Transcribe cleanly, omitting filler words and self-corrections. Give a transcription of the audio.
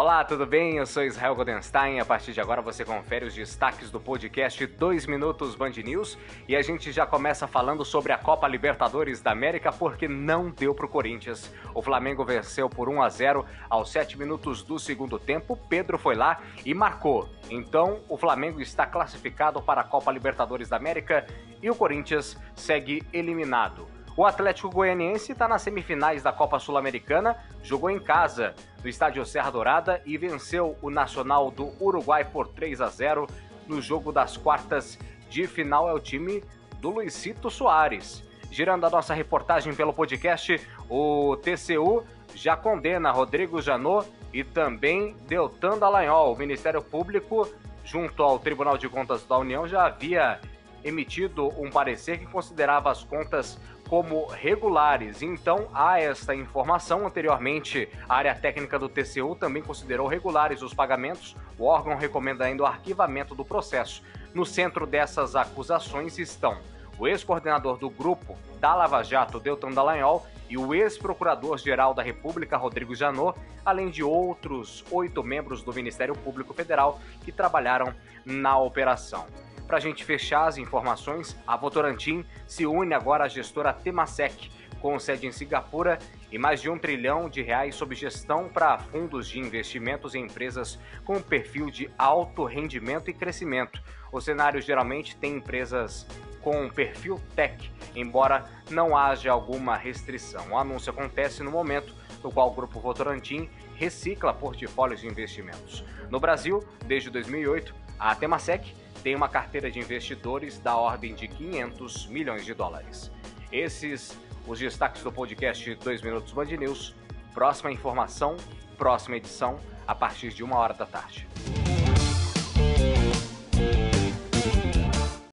Olá, tudo bem? Eu sou Israel Goldenstein. A partir de agora você confere os destaques do podcast 2 Minutos Band News e a gente já começa falando sobre a Copa Libertadores da América porque não deu pro Corinthians. O Flamengo venceu por 1-0 aos 7 minutos do segundo tempo. Pedro foi lá e marcou. Então, o Flamengo está classificado para a Copa Libertadores da América e o Corinthians segue eliminado. O Atlético Goianiense está nas semifinais da Copa Sul-Americana, jogou em casa no estádio Serra Dourada e venceu o Nacional do Uruguai por 3-0 no jogo das quartas de final. É o time do Luizito Soares. Girando a nossa reportagem pelo podcast, o TCU já condena Rodrigo Janot e também Deltan Dallagnol. O Ministério Público, junto ao Tribunal de Contas da União, já havia emitido um parecer que considerava as contas como regulares. Então, há esta informação. Anteriormente, a área técnica do TCU também considerou regulares os pagamentos. O órgão recomenda ainda o arquivamento do processo. No centro dessas acusações estão o ex-coordenador do grupo da Lava Jato, Deltan Dallagnol, e o ex-procurador-geral da República, Rodrigo Janot, além de outros 8 membros do Ministério Público Federal que trabalharam na operação. Para a gente fechar as informações, a Votorantim se une agora à gestora Temasek, com sede em Singapura, e mais de R$1 trilhão sob gestão para fundos de investimentos em empresas com perfil de alto rendimento e crescimento. O cenário geralmente tem empresas com perfil tech, embora não haja alguma restrição. O anúncio acontece no momento no qual o Grupo Votorantim recicla portfólios de investimentos. No Brasil, desde 2008, a Temasek tem uma carteira de investidores da ordem de US$ 500 milhões. Esses os destaques do podcast 2 Minutos Band News. Próxima informação, próxima edição, a partir de 13h.